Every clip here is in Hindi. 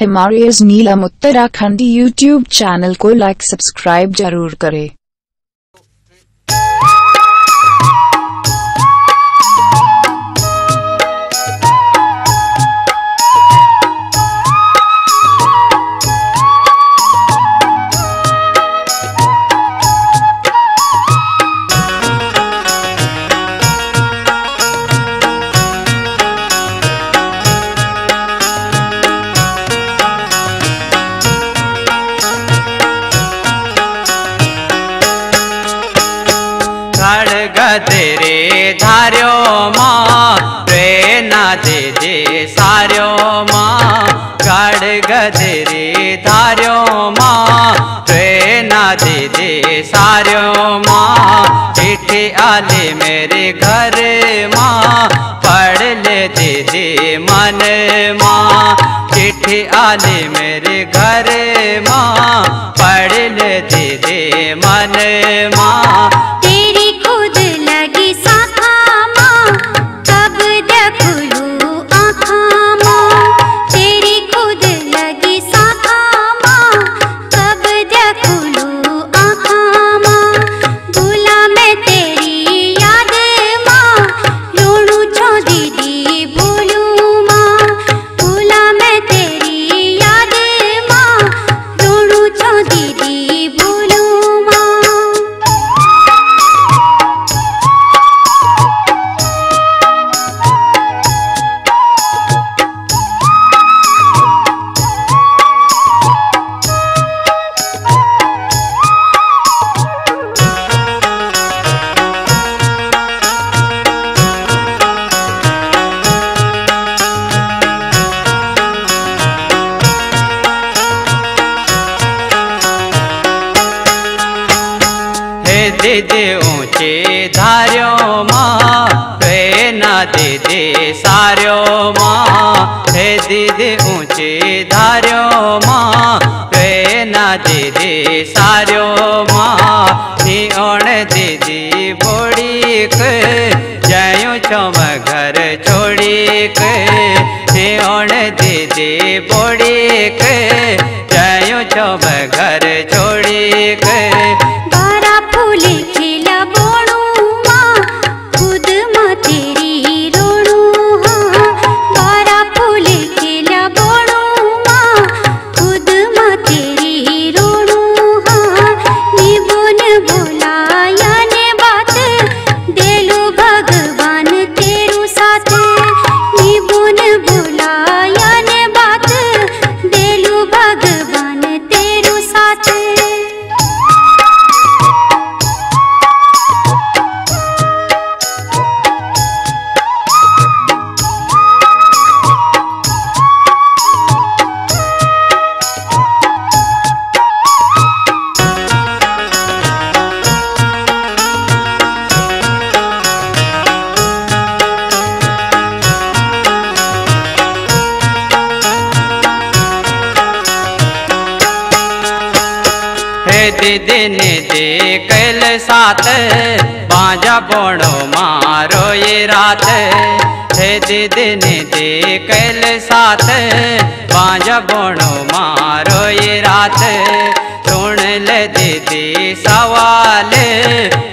हमारे इस नीलम उत्तराखंडी यूट्यूब चैनल को लाइक सब्सक्राइब जरूर करें। तेरे धार्यो माँ प्रेरणा दे दे सार्यो माँ खड़ग तेरे धार्यो माँ प्रेरणा दे दे सार्यो माँ चिट्ठी आले मेरे घर माँ पढ़ ले दे दे मन माँ चिट्ठी आले मेरे घर माँ पढ़ ले दे दे मन माँ दे दे ऊंचे धार्यो माँ प्रेरणा दे दे सार्यो माँ हे दे दे ऊंचे धार्यो माँ प्रेरणा दे दे सार्यो माँ निओण दे दे बोड़ी के जायो चम घर छोड़ी के निओण दे दे बोड़ी के जायो चम घर छोड़ी के दे देने दे कैल साथ बाजा बोणो मारो ये रात हे दे देने दे कैल साथ बाजा बोणो मारो ये रात सुन ले दे दे सवाल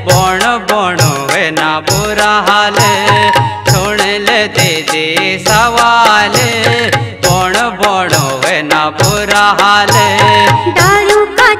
बोणो बोणो है ना बुरा हाल सुन ले दे दे सवाल बोणो बोणो है ना बुरा हाल दारू का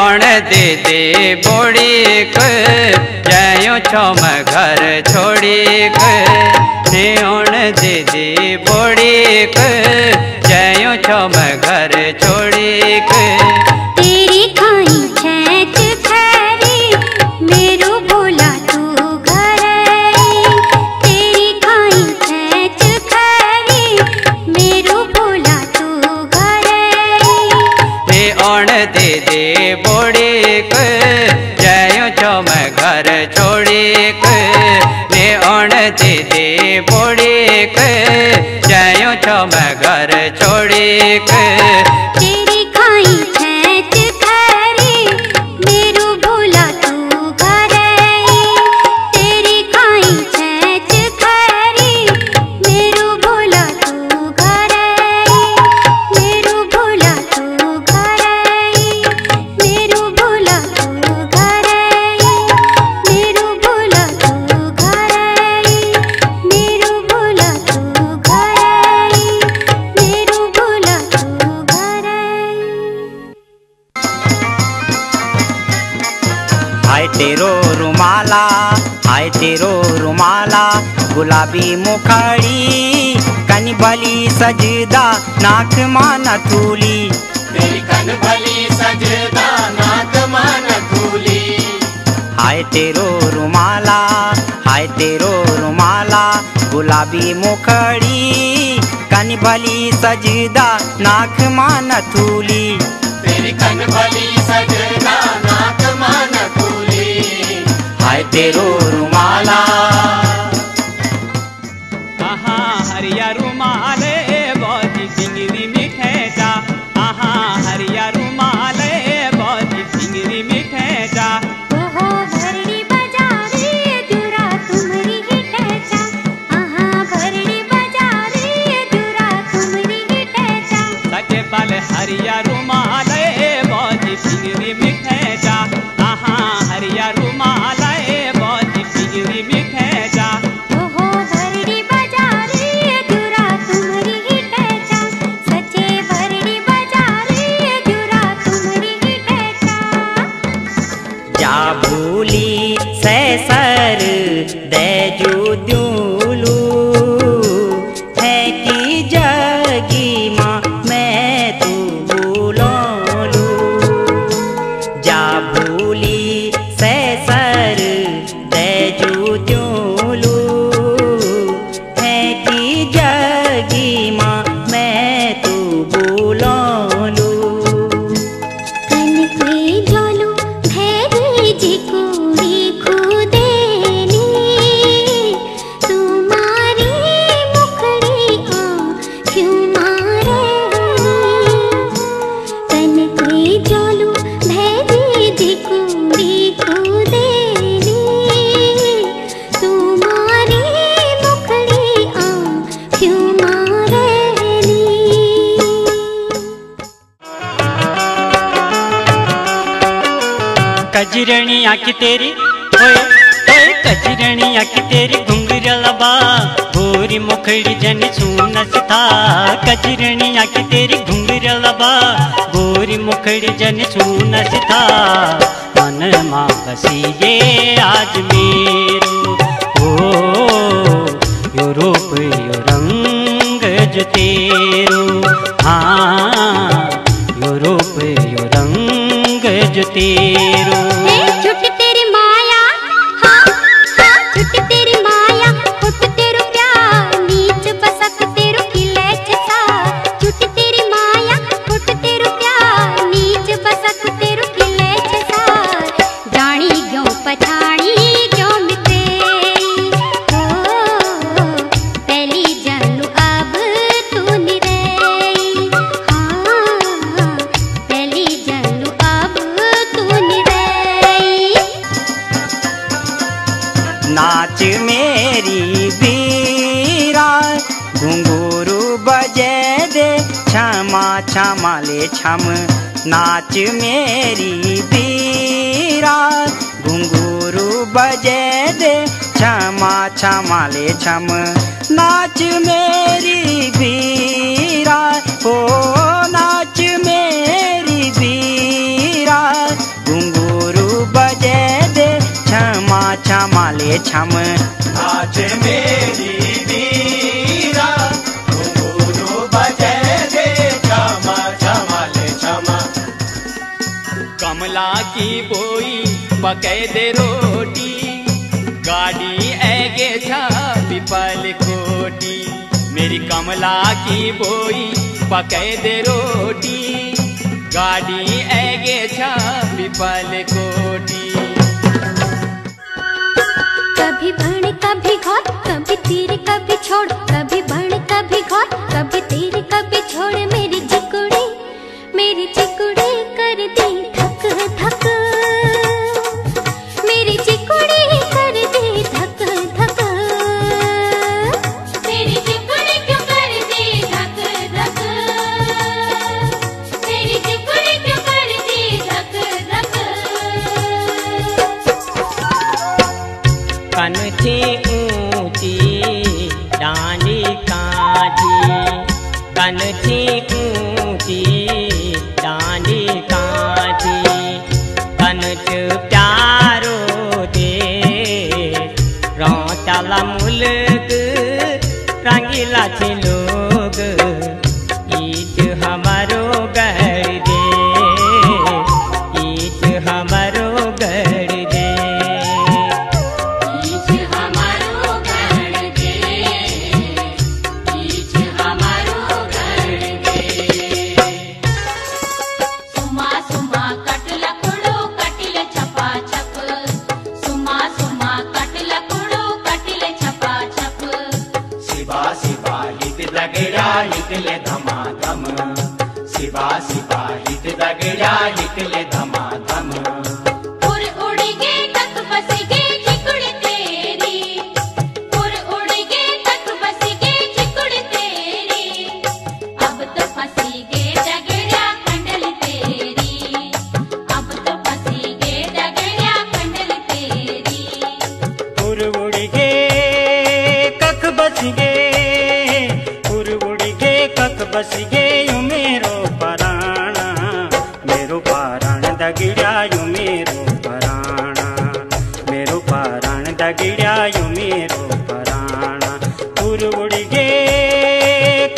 ओण दीदी बोड़ीक जायो छो मैं घर छोड़ीक ने ओण दीदी बोड़ीक जायो छो मैं घर छोड़ीक मैं घर छोड़ी तेरी खाई खेत खरी मेरू भूला तू घर तेरी खाई खेत खरी मेरू भूला तू घर मेरू भूला तू घर मेरू भूला तू घर मेरू भूला तू घर मेरू भूला तू घर हाय तेरो रुमाला गुलाबी मुखाड़ी कनभली सजदा नाक मान तूली तेरी कनभली सजदा नाक मान तूली हाय तेरो रुमाला गुलाबी मुखाड़ी कनभली सजदा नाक मान तूली तेरी कनभली सजदा नाक मान हाय तेरो रुमाला आहा हरिया रुमाले बौजी सिंगरी मिठेटा आहा हरिया रुमाले बौजी सिंगरी मिठेटा ओहो भरणी बजारी दुरा तुम्हारी हिटेटा आहा भरणी बजारी दुरा तुम्हारी हिटेटा सके पाले हरिया रुमाले बौजी सिंगरी मिठेटा आहा हरिया रुमाले कजरणी आँखी तेरी होए होए कजरणी आँखी तेरी घुंघरा लबा गोरी मुखड़ी जन सुनस था कजरणी आँखी तेरी घुंघरा लबा गोरी मुखड़ी जन सुनस था मन माँ बसी ये आज मेरो यो रूप यो रंग जो तेरो हाँ यो रूप यो रंग जो तेरो नाच मेरी बीरा घुंगरू बजे दे छमा छमा ले छम नाच मेरी बीरा घुंगरू बजे दे छमा छमा ले छम नाच मेरी बीरा ओ नाच मेरी बीरा ये छम आज मेरी वीरा घुंघरू बजे दे छमा छमाले छमा कमला की बोई पके दे रोटी गाड़ी ऐगे छा पिपल कोटी मेरी कमला की बोई पके दे रोटी गाड़ी ऐगे छा पिपल कोटी कभी बण कभी घोर कभी तीर कभी छोड़ कभी बण कभी घोर कभी तीर कभी छोड़ मेरी चिकुड़ी कर दी धक धक मेरी चिकुड़ी कर दी धक धक मेरी चिकुड़ी क्यों कर दी धक धक मेरी चिकुड़ी क्यों कर दी धक धक कनची ऊंची डाली काजी कनची ऊंची कनच प्यारो दे रोटाला मुलक रंगीला छे लोग ईट हमारो घर दे ईट हमारो घर दे ईट हमारो घर दे ईट हमारो घर दे सुमा सुमा हिकले धमाधम सिवा सिवा हिट दगड़ा हिकले धमाधम उड़ उड़ के तक बस गई चिकुड़ तेरी उड़ उड़ के तक बस गई चिकुड़ तेरी अब तो फंसी गई दगड़ा कंडल तेरी अब तो फंसी गई दगड़ा कंडल तेरी उड़ उड़ के तक बस गई बस गयू मेरो पराण दगड़ायू मेरो पराण दगड़ायू मेरो पराण उड़ उड़ गे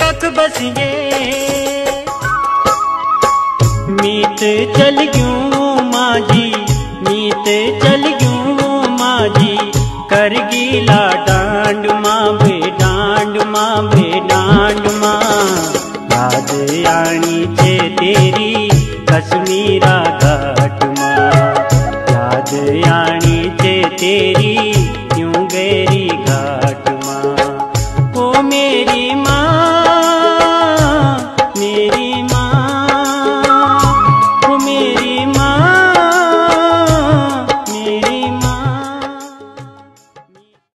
कख बस गे मीत चल गयू माजी मीत चल गयू माजी कर गीला डांड माँ बे डांड माँ बे डांड माँ याद आनी छे तेरी कश्मीरा घाट माँ याद आनी छे तेरी